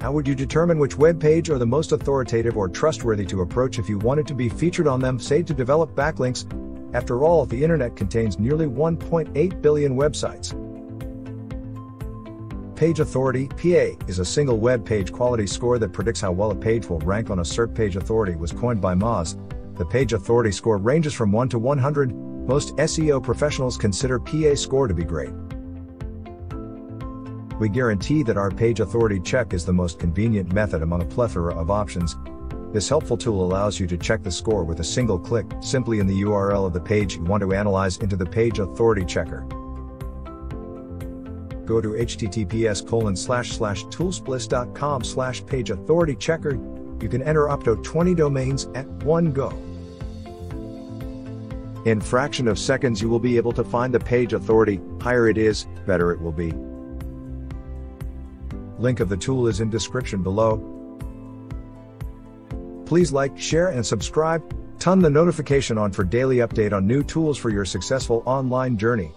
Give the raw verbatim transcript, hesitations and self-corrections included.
How would you determine which web page are the most authoritative or trustworthy to approach if you wanted to be featured on them, say to develop backlinks? After all, the internet contains nearly one point eight billion websites. Page Authority (P A) is a single web page quality score that predicts how well a page will rank on a SERP. Page Authority was coined by Moz. The Page Authority score ranges from one to one hundred. Most S E O professionals consider P A score to be great. We guarantee that our Page Authority check is the most convenient method among a plethora of options. This helpful tool allows you to check the score with a single click, simply in the U R L of the page you want to analyze into the Page Authority checker. Go to h t t p s colon slash slash toolsbliss dot com slash page authority checker. You can enter up to twenty domains at one go. In fraction of seconds you will be able to find the Page Authority. Higher it is, better it will be. Link of the tool is in description below. Please like, share and subscribe. Turn the notification on for daily update on new tools for your successful online journey.